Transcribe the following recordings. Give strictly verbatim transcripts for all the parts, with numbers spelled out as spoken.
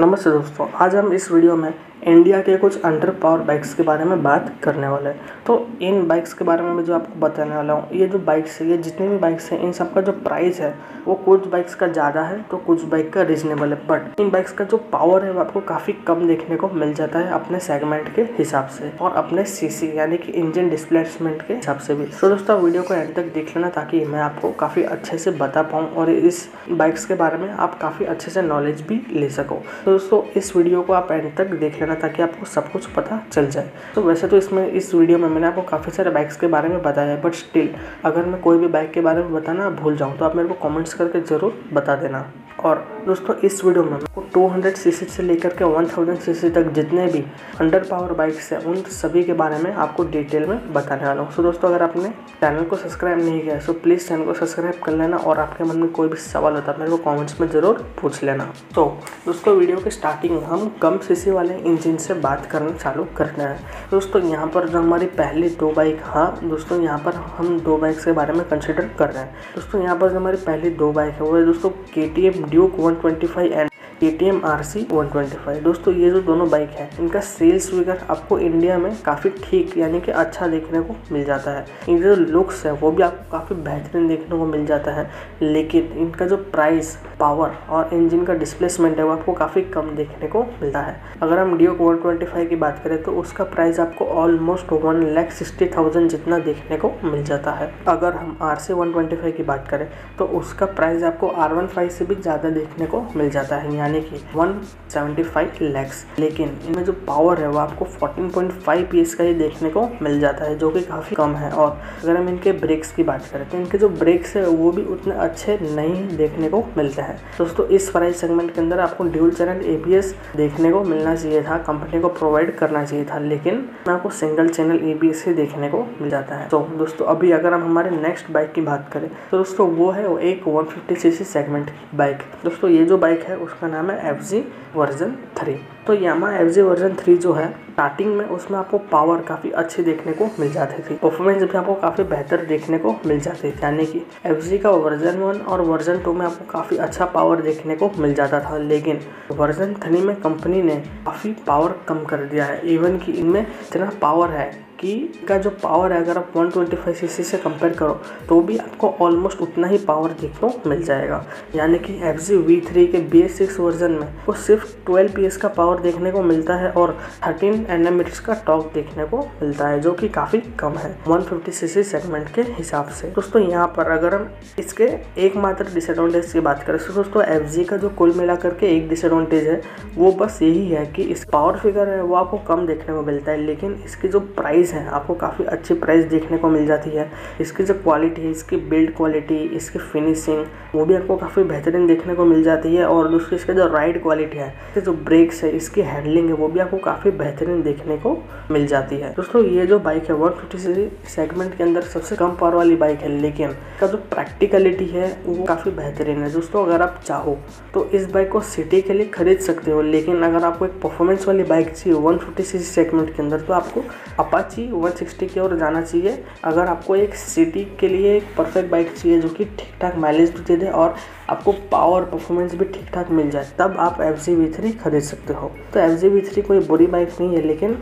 नमस्ते दोस्तों, आज हम इस वीडियो में इंडिया के कुछ अंडर पावर बाइक्स के बारे में बात करने वाले हैं। तो इन बाइक्स के बारे में मैं जो आपको बताने वाला हूँ, ये जो बाइक्स है, ये जितनी भी बाइक्स हैं, इन सब का जो प्राइस है वो कुछ बाइक्स का ज़्यादा है तो कुछ बाइक का रीजनेबल है, बट इन बाइक्स का जो पावर है वो आपको काफ़ी कम देखने को मिल जाता है अपने सेगमेंट के हिसाब से और अपने सी सी यानी कि इंजन डिस्प्लेसमेंट के हिसाब से भी। तो दोस्तों वीडियो को एंड तक देख लेना ताकि मैं आपको काफ़ी अच्छे से बता पाऊँ और इस बाइक्स के बारे में आप काफ़ी अच्छे से नॉलेज भी ले सको। तो दोस्तों इस वीडियो को आप एंड तक देख लेना ताकि आपको सब कुछ पता चल जाए। तो वैसे तो इसमें इस वीडियो में मैंने आपको काफ़ी सारे बाइक्स के बारे में बताया है, बट स्टिल अगर मैं कोई भी बाइक के बारे में बताना भूल जाऊँ तो आप मेरे को कमेंट्स करके ज़रूर बता देना। और दोस्तों इस वीडियो में आपको टू हंड्रेड सीसी से लेकर के वन थाउजेंड सीसी तक जितने भी अंडर पावर बाइक्स हैं उन सभी के बारे में आपको डिटेल में बताने वाला हूँ। सो दोस्तों अगर आपने चैनल को सब्सक्राइब नहीं किया है सो प्लीज़ चैनल को सब्सक्राइब कर लेना और आपके मन में कोई भी सवाल होता है मेरे को कमेंट्स में ज़रूर पूछ लेना। तो दोस्तों वीडियो के स्टार्टिंग में हम कम सीसी वाले इंजन से बात करना चालू करना है। दोस्तों यहाँ पर जो हमारी पहली दो बाइक, हाँ दोस्तों यहाँ पर हम दो बाइक्स के बारे में कंसिडर कर रहे हैं। दोस्तों यहाँ पर जो हमारी पहली दो बाइक है वो है दोस्तों के K M Duke one twenty five and KTM RC one twenty five. दोस्तों ये जो दोनों बाइक है इनका सेल्स फिगर आपको इंडिया में काफ़ी ठीक यानी कि अच्छा देखने को मिल जाता है। इनके जो लुक्स है वो भी आपको काफ़ी बेहतरीन देखने को मिल जाता है, लेकिन इनका जो प्राइस, पावर और इंजन का डिस्प्लेसमेंट है वो आपको काफ़ी कम देखने को मिलता है। अगर हम ड्यूक वन ट्वेंटी फाइव की बात करें तो उसका प्राइस आपको almost one lakh sixty thousand जितना देखने को मिल जाता है। अगर हम R C one twenty five की बात करें तो उसका प्राइस आपको आर वन फाइव से भी ज़्यादा देखने को मिल जाता है यानी कि वन सेवेंटी फाइव लैक्स, लेकिन इनमें जो पावर है वो आपको फोर्टीन पॉइंट फाइव पीएस का ही देखने को मिल जाता है जो कि काफ़ी कम है। और अगर हम इनके ब्रेक्स की बात करें तो इनके जो ब्रेक्स है वो भी उतने अच्छे नहीं देखने को मिलते हैं। दोस्तों इस प्राइस सेगमेंट के अंदर आपको ड्यूल चैनल एबीएस देखने को मिलना चाहिए था, कंपनी को प्रोवाइड करना चाहिए था, लेकिन आपको सिंगल चैनल एबीएस ही देखने को मिल जाता है। तो दोस्तों अभी अगर हम हमारे नेक्स्ट बाइक की बात करें तो दोस्तों वो है वो एक वन फिफ्टी सीसी सेगमेंट की बाइक। दोस्तों ये जो बाइक है उसका नाम है एफ जी वर्जन थ्री। तो Yamaha F G version three जो है स्टार्टिंग में उसमें आपको पावर काफ़ी अच्छी देखने को मिल जाती थी, परफॉर्मेंस भी आपको काफ़ी बेहतर देखने को मिल जाती थी यानी कि एफ जी का वर्जन वन और वर्जन टू में आपको काफ़ी अच्छा पावर देखने को मिल जाता था, लेकिन वर्जन थ्री में कंपनी ने काफ़ी पावर कम कर दिया है। इवन कि इनमें इतना पावर है कि का जो पावर है अगर आप वन ट्वेंटी फाइव सीसी से कंपेयर करो तो भी आपको ऑलमोस्ट उतना ही पावर देखने को मिल जाएगा यानी कि एफ जी वी थ्री के बी एस सिक्स वर्जन में वो सिर्फ ट्वेल्व पीएस का पावर देखने को मिलता है और थर्टीन एनएम का टॉर्क देखने को मिलता है जो कि काफ़ी कम है वन फिफ्टी सीसी सेगमेंट के हिसाब से। दोस्तों यहाँ पर अगर हम इसके एकमात्र डिसएडवांटेज की बात करें तो दोस्तों एफ जी का जो कुल मिला करके एक डिसएडवांटेज है वो बस यही है कि इस पावर फिगर है वो आपको कम देखने को मिलता है, लेकिन इसकी जो प्राइस है आपको काफ़ी अच्छी प्राइस देखने को मिल जाती है। इसकी जो क्वालिटी है, इसकी बिल्ड क्वालिटी, इसकी फिनिशिंग वो भी आपको काफ़ी बेहतरीन देखने को मिल जाती है और दूसरी इसका जो राइड क्वालिटी है, इसके जो ब्रेक्स है, इसकी हैंडलिंग है वो भी आपको काफ़ी बेहतरीन देखने को मिल जाती है। दोस्तों ये जो बाइक है वन फिफ्टी सीसी सेगमेंट के अंदर सबसे कम पावर वाली बाइक है, लेकिन इसका जो प्रैक्टिकलिटी है वो काफ़ी बेहतरीन है। दोस्तों अगर आप चाहो तो इस बाइक को सिटी के लिए खरीद सकते हो, लेकिन अगर आपको एक परफॉर्मेंस वाली बाइक चाहिए वन फिफ्टी सीसी सेगमेंट के अंदर तो आपको अपाची वन सिक्सटी की ओर जाना चाहिए। अगर आपको एक सिटी के लिए एक परफेक्ट बाइक चाहिए जो कि ठीक ठाक माइलेज भी दे दे और आपको पावर परफॉर्मेंस भी ठीक ठाक मिल जाए तब आप एफ जी वी थ्री खरीद सकते हो। तो एफ जी वी थ्री कोई बुरी बाइक नहीं है, लेकिन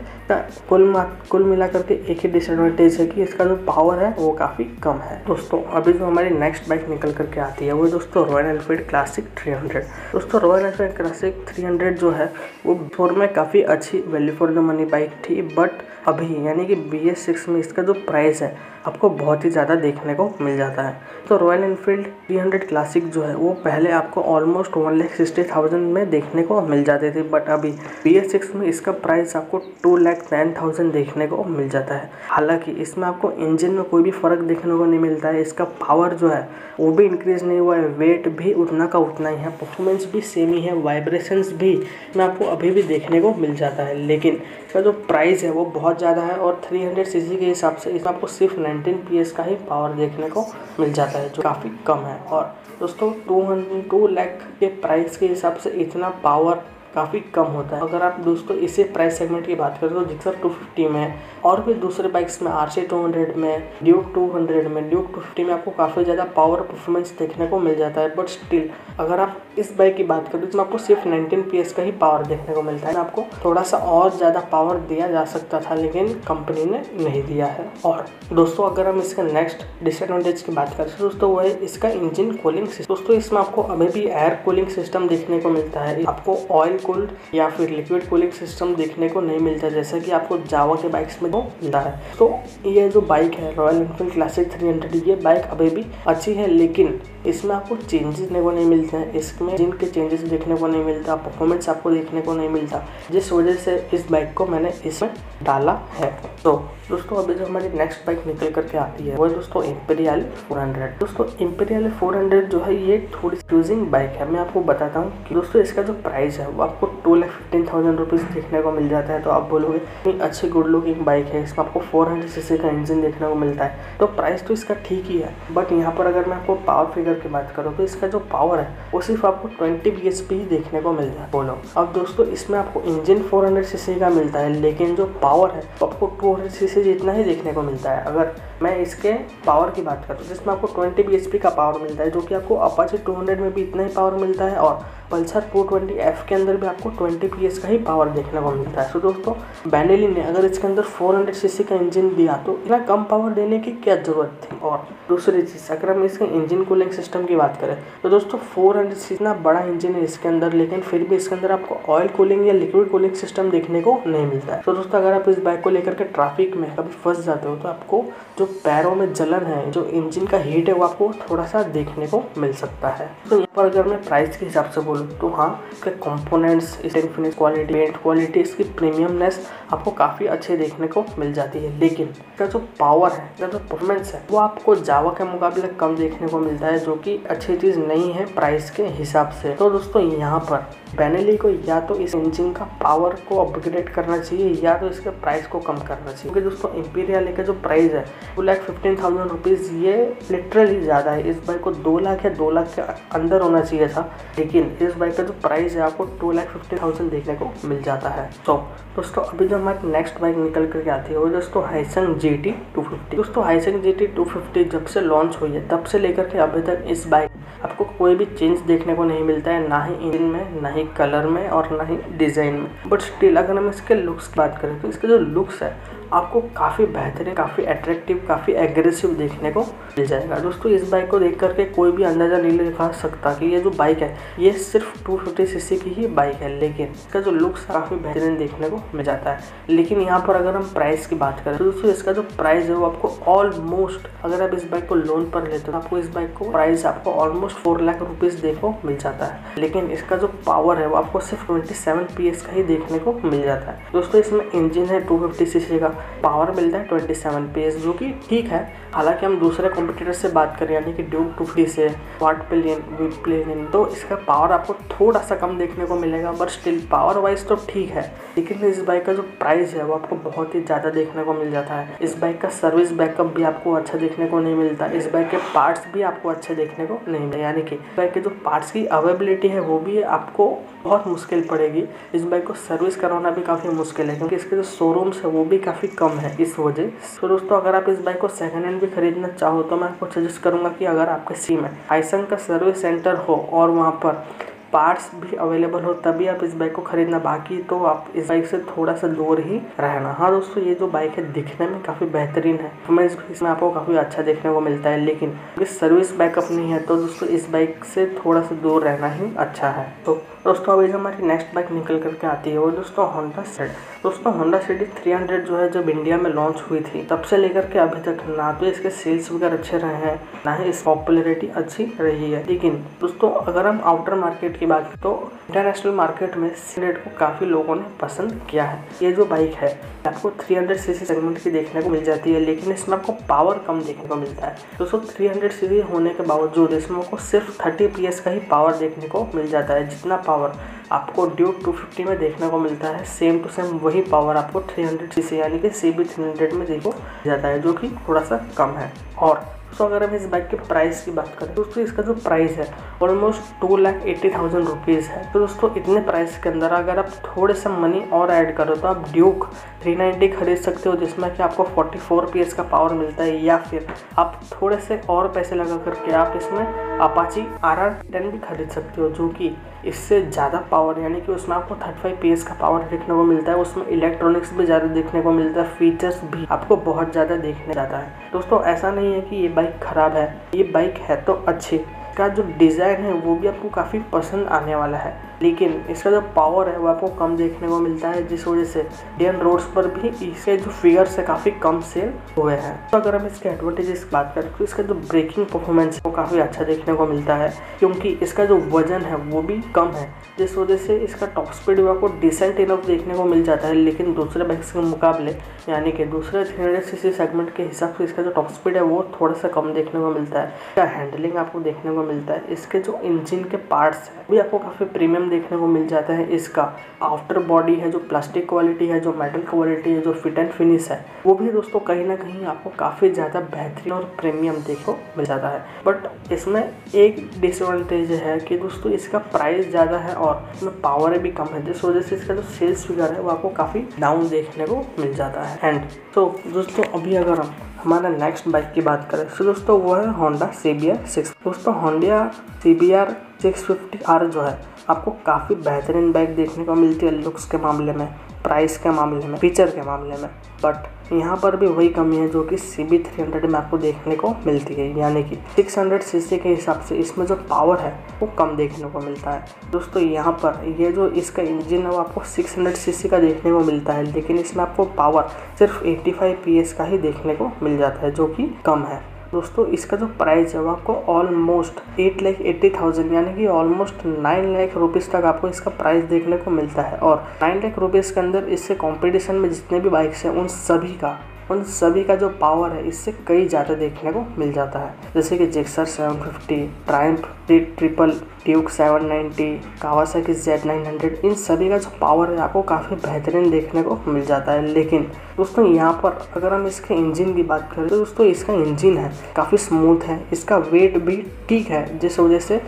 कुल कुल मिला करके एक ही डिसएडवांटेज है कि इसका जो पावर है वो काफ़ी कम है। दोस्तों अभी जो हमारी नेक्स्ट बाइक निकल करके आती है वो दोस्तों Royal Enfield Classic three hundred. दोस्तों Royal Enfield Classic three hundred जो है वो बिफोर में काफ़ी अच्छी value for the money bike थी, बट अभी यानी कि बी एस सिक्स में इसका जो प्राइस है आपको बहुत ही ज़्यादा देखने को मिल जाता है। तो Royal Enfield three hundred Classic जो है वो पहले आपको almost one lakh sixty thousand में देखने को मिल जाते थे, बट अभी बी एस सिक्स में इसका प्राइस आपको टू लैख टेन थाउजेंड देखने को मिल जाता है। हालांकि इसमें आपको इंजन में कोई भी फ़र्क देखने को नहीं मिलता है, इसका पावर जो है वो भी इंक्रीज़ नहीं हुआ है, वेट भी उतना का उतना ही है, परफॉर्मेंस भी सेम ही है, वाइब्रेशंस भी इसमें आपको अभी भी देखने को मिल जाता है, लेकिन इसका जो प्राइस है वो बहुत ज़्यादा है और थ्री हंड्रेड सीसी के हिसाब से इसमें आपको सिर्फ नाइनटीन पीएस का ही पावर देखने को मिल जाता है जो काफ़ी कम है। और दोस्तों टू हंड्रेड टू लैख के प्राइस के हिसाब से इतना पावर काफ़ी कम होता है। अगर आप दोस्तों इसी प्राइस सेगमेंट की बात करें तो जिक्सर टू फिफ्टी में और भी दूसरे बाइक्स में आर सी टू हंड्रेड में, ड्यूक टू हंड्रेड में, ड्यूक टू फिफ्टी में आपको काफ़ी ज़्यादा पावर परफॉर्मेंस देखने को मिल जाता है। बट स्टिल अगर आप इस बाइक की बात करें तो इसमें आपको सिर्फ नाइनटीन पी एस का ही पावर देखने को मिलता है। आपको थोड़ा सा और ज़्यादा पावर दिया जा सकता था लेकिन कंपनी ने नहीं दिया है। और दोस्तों अगर हम इसके नेक्स्ट डिसएडवांटेज की बात करें दोस्तों वो है इसका इंजन कूलिंग सिस्टम। दोस्तों इसमें आपको अभी भी एयर कूलिंग सिस्टम देखने को मिलता है, आपको ऑयल कूल्ड या फिर लिक्विड कूलिंग सिस्टम देखने को नहीं मिलता जैसा कि आपको जावा के बाइक्स में मिलता है। तो ये जो बाइक है Royal Enfield Classic three hundred, ये बाइक अभी भी अच्छी है लेकिन इसमें आपको चेंजेस देखने को नहीं मिलते हैं, इसमें जिनके चेंजेस देखने को नहीं मिलता, परफॉर्मेंस आपको देखने को नहीं मिलता, जिस वजह से इस बाइक को मैंने इसमें डाला है। तो दोस्तों अभी जो हमारी नेक्स्ट बाइक निकल करके आती है वो दोस्तों इंपीरियल फोर हंड्रेड। दोस्तों इंपीरियल फोर हंड्रेड जो है ये थोड़ी क्रूजिंग बाइक है। मैं आपको बताता हूँ कि दोस्तों इसका जो प्राइस है वो आपको two lakh fifteen thousand rupees देखने को मिल जाता है। तो आप बोलोगे इतनी अच्छी गुड लुकिंग बाइक है, इसमें आपको फोर हंड्रेड सी सी का इंजन देखने को मिलता है, तो प्राइस तो इसका ठीक ही है। बट यहाँ पर अगर मैं आपको पावर फिगर की बात करूँ तो इसका जो पावर है वो सिर्फ आपको ट्वेंटी बी एच पी ही देखने को मिलता है। बोलो अब दोस्तों इसमें आपको engine four hundred C C का मिलता है लेकिन जो पावर है तो आपको टू हंड्रेड सी सी जितना ही देखने को मिलता है। अगर मैं इसके पावर की बात करूँ जिसमें आपको ट्वेंटी बी एच पी का पावर मिलता है जो कि आपको अपाचे टू हंड्रेड में भी इतना ही पावर मिलता है और पल्सर टू ट्वेंटी एफ के अंदर भी आपको ट्वेंटी पी एस का ही पावर देखने को मिलता है। तो दोस्तों बेनेली ने अगर इसके अंदर फोर हंड्रेड सी सी का इंजन दिया तो इतना कम पावर देने की क्या ज़रूरत थी। और दूसरी चीज़ अगर हम इसके इंजन कूलिंग सिस्टम की बात करें तो दोस्तों फोर हंड्रेड सी सी इतना बड़ा इंजन है इसके अंदर लेकिन फिर भी इसके अंदर आपको ऑयल कूलिंग या लिक्विड कूलिंग सिस्टम देखने को नहीं मिलता है। तो दोस्तों अगर आप इस बाइक को लेकर के ट्रैफिक में कभी फंस जाते हो तो आपको जो पैरों में जलन है, जो इंजन का हीट है, वो आपको थोड़ा सा देखने को मिल सकता है। तो यहाँ पर अगर मैं प्राइस के हिसाब से बोलूँ तो हाँ इसके कंपोनेंट्स, इसकी फिनिश क्वालिटी, पेंट क्वालिटी, इसकी प्रीमियमनेस आपको काफ़ी अच्छे देखने को मिल जाती है। लेकिन इसका जो पावर है, इसका जो परफॉर्मेंस है, वो आपको जावा के मुकाबले कम देखने को मिलता है जो कि अच्छी चीज़ नहीं है प्राइस के हिसाब से। तो दोस्तों यहाँ पर बेनेली को या तो इस इंजन का पावर को अपग्रेड करना चाहिए या तो इसके प्राइस को कम करना चाहिए क्योंकि दोस्तों इंपीरियल का जो प्राइस है two lakh fifteen thousand rupees ये लिटरली ज़्यादा है। इस बाइक को दो लाख या दो लाख के अंदर होना चाहिए था लेकिन इस बाइक का जो प्राइस है आपको टू लाख फिफ्टी थाउजेंड देखने को मिल जाता है। तो दोस्तों अभी जो हमारी नेक्स्ट बाइक निकल करके आती है वो दोस्तों Hyosung G T two fifty. दोस्तों Hyosung G T two fifty जब से लॉन्च हुई है तब से लेकर के अभी तक इस बाइक आपको कोई भी चेंज देखने को नहीं मिलता है, ना ही इंजन में, ना ही कलर में और ना ही डिज़ाइन में। बट स्टिल अगर हम इसके लुक्स की बात करें तो इसके जो लुक्स है आपको काफ़ी बेहतरीन, काफ़ी एट्रैक्टिव, काफ़ी एग्रेसिव देखने को मिल जाएगा। दोस्तों इस बाइक को देख करके कोई भी अंदाज़ा नहीं लगा सकता कि ये जो बाइक है ये सिर्फ टू फिफ्टी सी सी की ही बाइक है लेकिन इसका जो लुक्स काफ़ी बेहतरीन देखने को मिल जाता है। लेकिन यहाँ पर अगर हम प्राइस की बात करें तो दोस्तों इसका जो प्राइस है वो आपको ऑलमोस्ट, अगर आप इस बाइक को लोन पर लेते हो तो आपको इस बाइक को प्राइस आपको ऑलमोस्ट फोर लाख रुपीज़ देखो मिल जाता है लेकिन इसका जो पावर है वो आपको सिर्फ ट्वेंटी सेवन पी एस का ही देखने को मिल जाता है। दोस्तों इसमें इंजन है टू फिफ्टी सी सी का, पावर मिलता है ट्वेंटी सेवन पी एस जो कि ठीक है। हालांकि हम दूसरे कॉम्पिटिटर से बात करें यानी कि ड्यूक टू फिफ्टी से, क्वाड प्लेन, वी प्लेन, तो इसका पावर आपको थोड़ा सा कम देखने को मिलेगा बट स्टिल पावर वाइज तो ठीक है। लेकिन इस बाइक का जो प्राइस है वो आपको बहुत ही ज़्यादा देखने को मिल जाता है। इस बाइक का सर्विस बैकअप भी आपको अच्छा देखने को नहीं मिलता, इस बाइक के पार्ट्स भी आपको अच्छे देखने को नहीं मिले यानी कि बाइक के जो पार्ट्स की अवेलेबिलिटी है वो भी आपको बहुत मुश्किल पड़ेगी। इस बाइक को सर्विस कराना भी काफ़ी मुश्किल है क्योंकि इसके जो शोरूम्स है वो भी काफ़ी कम है इस वजह से। तो दोस्तों अगर आप इस बाइक को सेकंड हैंड भी खरीदना चाहो तो मैं आपको सजेस्ट करूँगा कि अगर आपके सी में हायसंग का सर्विस सेंटर हो और वहाँ पर पार्ट्स भी अवेलेबल हो तभी आप इस बाइक को खरीदना, बाकी तो आप इस बाइक से थोड़ा सा दूर ही रहना। हाँ दोस्तों ये जो बाइक है दिखने में काफ़ी बेहतरीन है, हमें इसमें आपको काफ़ी अच्छा देखने को मिलता है लेकिन इस सर्विस बैकअप नहीं है तो दोस्तों इस बाइक से थोड़ा सा दूर रहना ही अच्छा है। तो दोस्तों अभी जो हमारी नेक्स्ट बाइक निकल करके आती है वो दोस्तों होंडा सिटी। दोस्तों होंडा सिटी थ्री हंड्रेड जो है जब इंडिया में लॉन्च हुई थी तब से लेकर के अभी तक ना तो इसके सेल्स वगैरह अच्छे रहे हैं ना ही इस पॉपुलैरिटी अच्छी रही है। लेकिन दोस्तों अगर हम आउटर मार्केट की बात तो इंटरनेशनल मार्केट में सिटी हंड्रेड को काफ़ी लोगों ने पसंद किया है। ये जो बाइक है आपको three hundred C C segment की देखने को मिल जाती है लेकिन इसमें आपको पावर कम देखने को मिलता है। दोस्तों थ्री हंड्रेड सी सी होने के बावजूद इसमें आपको सिर्फ थर्टी पी एस का ही पावर देखने को मिल जाता है। जितना पावर आपको ड्यूक टू फिफ्टी में देखने को मिलता है सेम टू सेम वही पावर आपको थ्री हंड्रेड सी सी यानी कि सी बी थ्री हंड्रेड में देखो जाता है जो कि थोड़ा सा कम है। और तो अगर हम इस बाइक के प्राइस की बात करें दोस्तों, इसका जो प्राइस है almost two lakh eighty thousand rupees है। तो दोस्तों इतने प्राइस के अंदर अगर आप थोड़े से मनी और ऐड करो तो आप ड्यूक थ्री नाइन्टी खरीद सकते हो, जिसमें कि आपको फोर्टी फोर पीएस का पावर मिलता है, या फिर आप थोड़े से और पैसे लगा करके आप इसमें अपाची आर आर टेन भी खरीद सकते हो, जो कि इससे ज़्यादा पावर यानी कि उसमें आपको थर्टी फाइव पीएस का पावर देखने को मिलता है। उसमें इलेक्ट्रॉनिक्स भी ज़्यादा देखने को मिलता है, फीचर्स भी आपको बहुत ज़्यादा देखने जाता है। दोस्तों ऐसा नहीं है कि ये बाइक ख़राब है, ये बाइक है तो अच्छी, इसका जो डिज़ाइन है वो भी आपको काफ़ी पसंद आने वाला है, लेकिन इसका जो पावर है वो आपको कम देखने को मिलता है, जिस वजह से इंडियन रोड्स पर भी इसके जो फिगर्स है काफ़ी कम सेल हुए हैं। तो अगर हम इसके एडवांटेजेस की बात करें तो इसका जो ब्रेकिंग परफॉर्मेंस है वो काफ़ी अच्छा देखने को मिलता है, क्योंकि इसका जो वजन है वो भी कम है, जिस वजह से इसका टॉप स्पीड भी आपको डिसेंट इनफ देखने को मिल जाता है। लेकिन दूसरे बाइक्स के मुकाबले यानी कि दूसरे three hundred C C segment के हिसाब से इसका जो टॉप स्पीड है वो थोड़ा सा कम देखने को मिलता है। इसका हैंडलिंग आपको देखने को मिलता है, इसके जो इंजन के पार्ट्स है भी आपको काफ़ी प्रीमियम देखने को मिल जाता है। इसका आफ्टर बॉडी है, जो प्लास्टिक क्वालिटी है, जो मेटल क्वालिटी है, जो फिट एंड फिनिश है, वो भी दोस्तों कहीं ना कहीं आपको काफ़ी ज़्यादा बेहतरीन और प्रीमियम देखने को मिल जाता है। बट इसमें एक डिसएडवांटेज है कि दोस्तों इसका प्राइस ज़्यादा है और इसमें पावर भी कम है, जिस वजह से इसका जो सेल्स फिगर है वो आपको काफ़ी डाउन देखने को मिल जाता है। एंड तो दोस्तों अभी अगर हम हमारा नेक्स्ट बाइक की बात करें तो दोस्तों वो है Honda C B R six. दोस्तों Honda C B R six fifty R जो है आपको काफ़ी बेहतरीन बाइक देखने को मिलती है, लुक्स के मामले में, प्राइस के मामले में, फीचर के मामले में। बट यहाँ पर भी वही कमी है जो कि सी बी थ्री हंड्रेड में आपको देखने को मिलती है, यानी कि सिक्स हंड्रेड सी सी के हिसाब से इसमें जो पावर है वो कम देखने को मिलता है। दोस्तों यहाँ पर ये जो इसका इंजन है वो आपको सिक्स हंड्रेड सी सी का देखने को मिलता है, लेकिन इसमें आपको पावर सिर्फ एट्टी फाइव पी एस का ही देखने को मिल जाता है, जो कि कम है। दोस्तों इसका जो प्राइस है वो आपको almost eight lakh eighty thousand यानी कि ऑलमोस्ट नाइन लाख रुपीज़ तक आपको इसका प्राइस देखने को मिलता है। और नाइन लाख रुपीज़ के अंदर इससे कंपटीशन में जितने भी बाइक्स हैं उन सभी का उन सभी का जो पावर है इससे कई ज़्यादा देखने को मिल जाता है, जैसे कि Gixxer seven fifty, Triumph Street Triple, Duke seven ninety, Kawasaki Z nine hundred, इन सभी का जो पावर है आपको काफ़ी बेहतरीन देखने को मिल जाता है। लेकिन दोस्तों यहाँ पर अगर हम इसके इंजन की बात करें तो दोस्तों इसका इंजन है काफ़ी स्मूथ है, इसका वेट भी ठीक है, जिस वजह से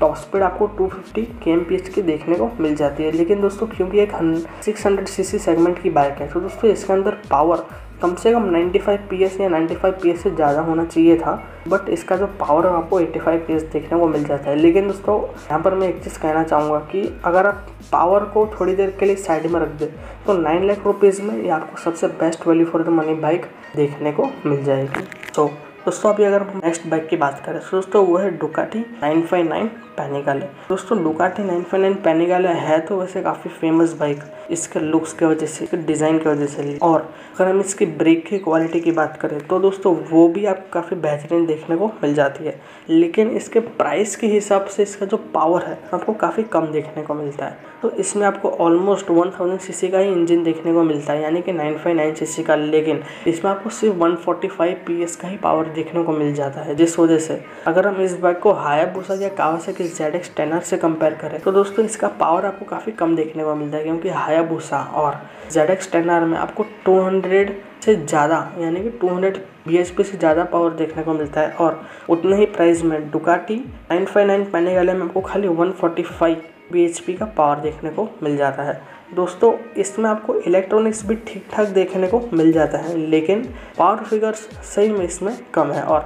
टॉप स्पीड आपको टू फिफ्टी केएमपीएच की देखने को मिल जाती है। लेकिन दोस्तों क्योंकि एक six hundred C C segment की बाइक है तो दोस्तों इसके अंदर पावर कम से कम नाइन्टी फाइव पीएस या नाइन्टी फाइव पीएस से ज़्यादा होना चाहिए था, बट इसका जो पावर है आपको एट्टी फाइव पीएस देखने को मिल जाता है। लेकिन दोस्तों यहाँ पर मैं एक चीज़ कहना चाहूँगा कि अगर आप पावर को थोड़ी देर के लिए साइड में रख दें तो नाइन लाख रुपीज़ में ये आपको सबसे best value for the money bike देखने को मिल जाएगी। तो दोस्तों अभी अगर हम नेक्स्ट बाइक की बात करें तो दोस्तों वो है Ducati nine five nine Panigale. दोस्तों Ducati nine five nine Panigale है तो वैसे काफ़ी फेमस बाइक इसके लुक्स की वजह से, इसके डिज़ाइन की वजह से, और अगर हम इसकी ब्रेक की क्वालिटी की बात करें तो दोस्तों वो भी आप काफ़ी बेहतरीन देखने को मिल जाती है। लेकिन इसके प्राइस के हिसाब से इसका जो पावर है आपको काफ़ी कम देखने को मिलता है। तो इसमें आपको almost one thousand C C का ही इंजन देखने को मिलता है, यानी कि nine five nine C C का, लेकिन इसमें आपको सिर्फ one forty five P S का ही पावर देखने को मिल जाता है, जिस वजह से अगर हम इस बाइक को हायाबुसा या Kawasaki Z X ten R से कंपेयर करें तो दोस्तों इसका पावर आपको काफ़ी कम देखने को मिलता है, क्योंकि हायाबुसा और ज़ेड एक्स टेन आर में आपको टू हंड्रेड से ज़्यादा यानी कि two hundred B H P से ज़्यादा पावर देखने को मिलता है, और उतने ही प्राइस में Ducati nine five nine Panigale में आपको खाली one forty five B H P का पावर देखने को मिल जाता है। दोस्तों इसमें आपको इलेक्ट्रॉनिक्स भी ठीक ठाक देखने को मिल जाता है, लेकिन पावर फिगर्स सही में इसमें कम है। और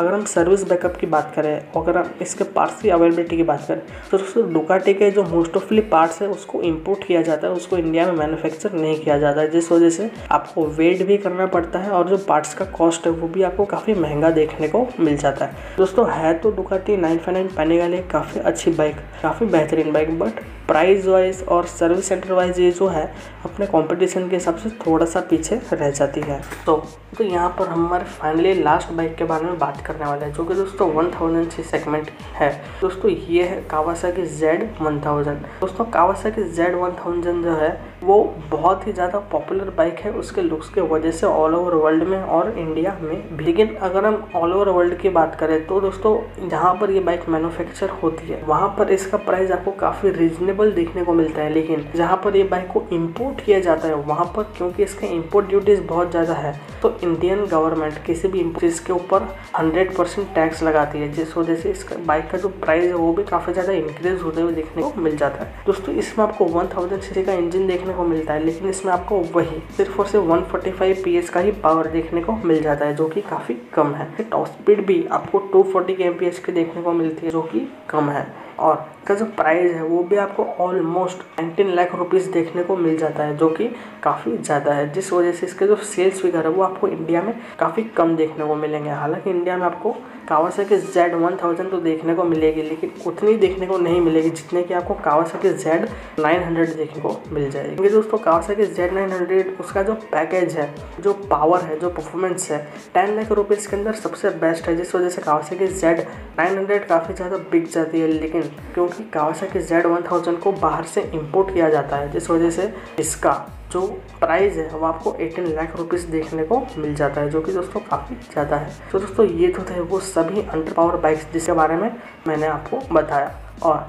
अगर हम सर्विस बैकअप की बात करें, अगर हम इसके पार्ट्स की अवेलेबिलिटी की बात करें तो दोस्तों डुकाटी के जो मोस्ट ऑफली पार्ट्स है उसको इंपोर्ट किया जाता है, उसको इंडिया में मैन्युफैक्चर नहीं किया जाता है, जिस वजह से आपको वेट भी करना पड़ता है और जो पार्ट्स का कॉस्ट है वो भी आपको काफ़ी महंगा देखने को मिल जाता है। दोस्तों है तो Ducati nine five nine Panigale काफ़ी अच्छी बाइक, काफ़ी बेहतरीन बाइक, बट प्राइस वाइज और सर्विस सेंटर वाइज ये जो है अपने कंपटीशन के हिसाब से थोड़ा सा पीछे रह जाती है। तो तो यहाँ पर हम हमारे फाइनली लास्ट बाइक के बारे में बात करने वाले हैं, जो कि दोस्तों वन थाउजेंड सी सेगमेंट है। दोस्तों ये है कावासाकी Z वन थाउजेंड। दोस्तों कावासाकी Z वन थाउजेंड जो है वो बहुत ही ज़्यादा पॉपुलर बाइक है उसके लुक्स के वजह से ऑल ओवर वर्ल्ड में और इंडिया में भी। लेकिन अगर हम ऑल ओवर वर्ल्ड की बात करें तो दोस्तों जहाँ पर ये बाइक मैन्युफैक्चर होती है वहाँ पर इसका प्राइस आपको काफ़ी रीजनेबल देखने को मिलता है, लेकिन जहाँ पर ये बाइक को इम्पोर्ट किया जाता है वहाँ पर क्योंकि इसके इम्पोर्ट ड्यूटीज़ बहुत ज़्यादा है तो इंडियन गवर्नमेंट किसी भी चीज़ के ऊपर हंड्रेड परसेंट टैक्स लगाती है, जिस वजह से इसका बाइक का जो प्राइस है वो भी काफ़ी ज़्यादा इंक्रीज होते हुए देखने को मिल जाता है। दोस्तों इसमें आपको वन थाउजेंड सीसी का इंजन देखने को मिलता है, लेकिन इसमें आपको वही सिर्फ और सिर्फ वन फोर्टी फाइव पीएस का ही पावर देखने को मिल जाता है जो कि काफी कम है। टॉप स्पीड भी आपको टू फोर्टी केएमपीएच की देखने को मिलती है जो कि कम है, और इसका जो प्राइस है वो भी आपको ऑलमोस्ट नाइनटीन लाख रुपीस देखने को मिल जाता है जो कि काफ़ी ज़्यादा है, जिस वजह से इसके जो सेल्स फिगर है वो आपको इंडिया में काफ़ी कम देखने को मिलेंगे। हालांकि इंडिया में आपको कावासाकी जेड वन थाउजेंड तो देखने को मिलेगी लेकिन उतनी देखने को नहीं मिलेगी जितने कि आपको कावासाकी जेड नाइन हंड्रेड देखने को मिल जाएगी। क्योंकि दोस्तों कावासाकी जेड नाइन हंड्रेड उसका जो पैकेज है, जो पावर है, जो परफॉर्मेंस है टेन लाख रुपीज़ के अंदर सबसे बेस्ट है, जिस वजह से कावासाकी जेड नाइन हंड्रेड काफ़ी ज़्यादा बिक जाती है। लेकिन क्योंकि कावासाकी जेड वन थाउजेंड को बाहर से इंपोर्ट किया जाता है जिस वजह से इसका जो प्राइस है वो आपको अठारह लाख रुपीस देखने को मिल जाता है जो कि दोस्तों काफ़ी ज़्यादा है। तो दोस्तों ये तो थे वो सभी अंडर पावर बाइक्स जिसके बारे में मैंने आपको बताया, और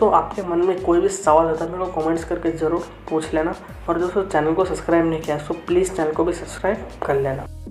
तो आपके मन में कोई भी सवाल होता है मेरे को कमेंट्स करके ज़रूर पूछ लेना। और दोस्तों चैनल को सब्सक्राइब नहीं किया तो प्लीज़ चैनल को भी सब्सक्राइब कर लेना।